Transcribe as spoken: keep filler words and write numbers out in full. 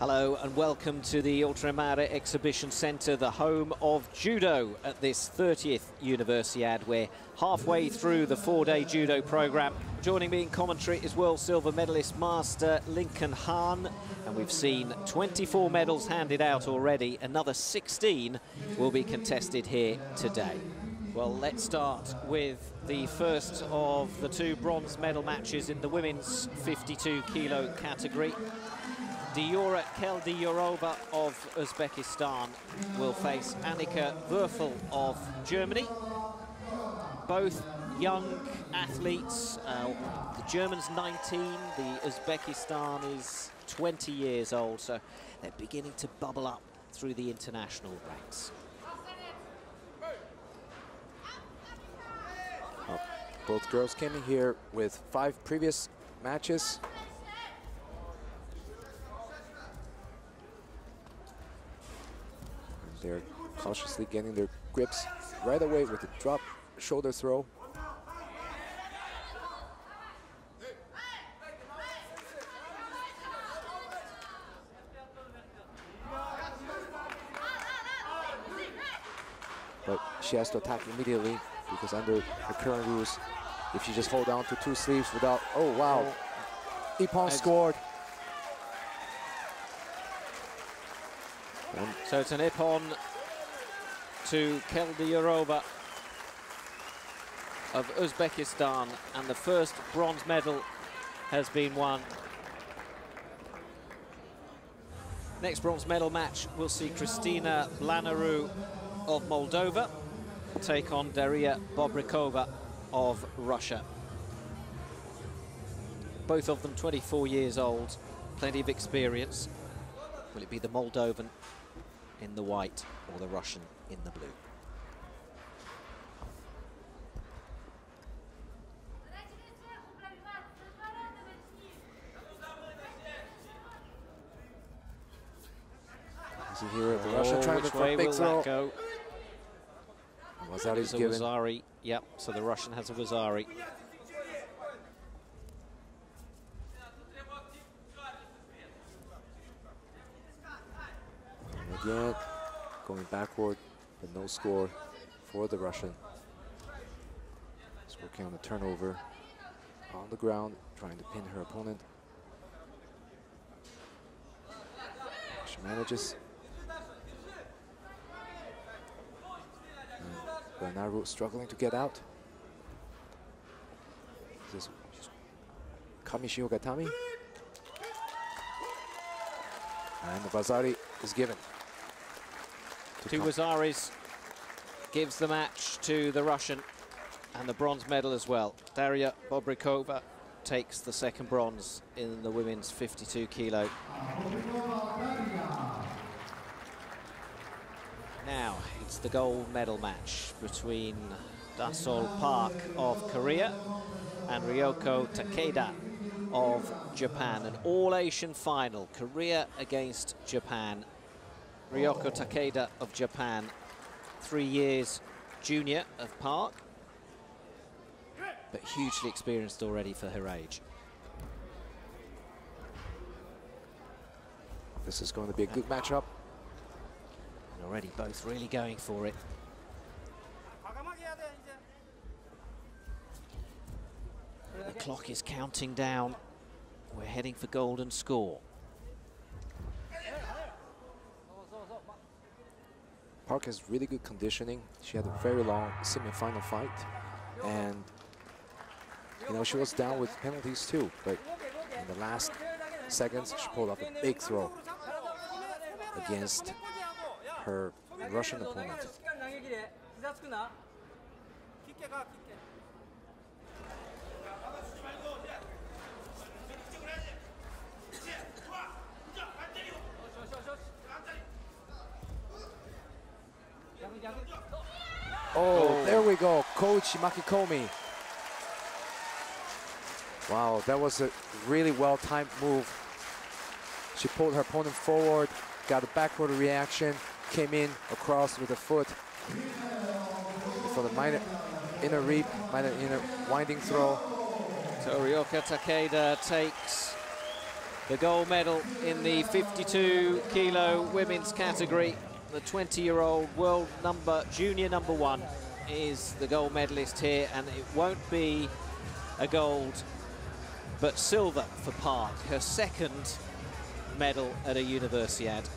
Hello and welcome to the Ultramare Exhibition Centre, the home of Judo at this thirtieth Universiade. We're halfway through the four-day Judo programme. Joining me in commentary is world silver medalist master Lincoln Hahn, and we've seen twenty-four medals handed out already. Another sixteen will be contested here today. Well, let's start with the first of the two bronze medal matches in the women's fifty-two kilo category. Diyora Keldiyorova of Uzbekistan will face Annika Werfel of Germany. Both young athletes, uh, the German's nineteen, the Uzbekistan is twenty years old, so they're beginning to bubble up through the international ranks. Well, both girls came in here with five previous matches. They're cautiously getting their grips right away with the drop shoulder throw. But she has to attack immediately because under the current rules, if she just hold on to two sleeves without, oh wow, oh. Ippon scored. And so it's an Ippon to Keldiyorova of Uzbekistan, and the first bronze medal has been won. Next bronze medal match will see Cristina Blanaru of Moldova take on Daria Bobrikova of Russia. Both of them twenty-four years old, plenty of experience. Will it be the Moldovan in the white or the Russian in the blue? Is it here, the oh, Russia trying to play big throw? Go? Wasari's given. Wasari. Yep, so the Russian has a Wasari. Again, going backward, but no score for the Russian. He's working on the turnover on the ground, trying to pin her opponent. She manages. And Blanaru struggling to get out. This is Kami-shiho-gatame. And the Wasari is given. Two Wazaris gives the match to the Russian and the bronze medal as well. Daria Bobrikova takes the second bronze in the women's fifty-two kilo. Now it's the gold medal match between Dasol Park of Korea and Ryoko Takeda of Japan. An all-Asian final, Korea against Japan. Ryoko Takeda of Japan, three years junior of Park, but hugely experienced already for her age. This is going to be a good matchup. And already both really going for it. The clock is counting down. We're heading for golden score. Park has really good conditioning. She had a very long semi-final fight, and you know she was down with penalties too. But in the last seconds, she pulled up a big throw against her Russian opponent. Oh, there we go, Coach Makikomi. Wow, that was a really well-timed move. She pulled her opponent forward, got a backward reaction, came in across with a foot for the minor inner reap, minor inner winding throw. So Ryoko Takeda takes the gold medal in the fifty-two kilo women's category. The twenty-year-old world number, junior number one, is the gold medalist here, and it won't be a gold, but silver for Park, her second medal at a Universiade.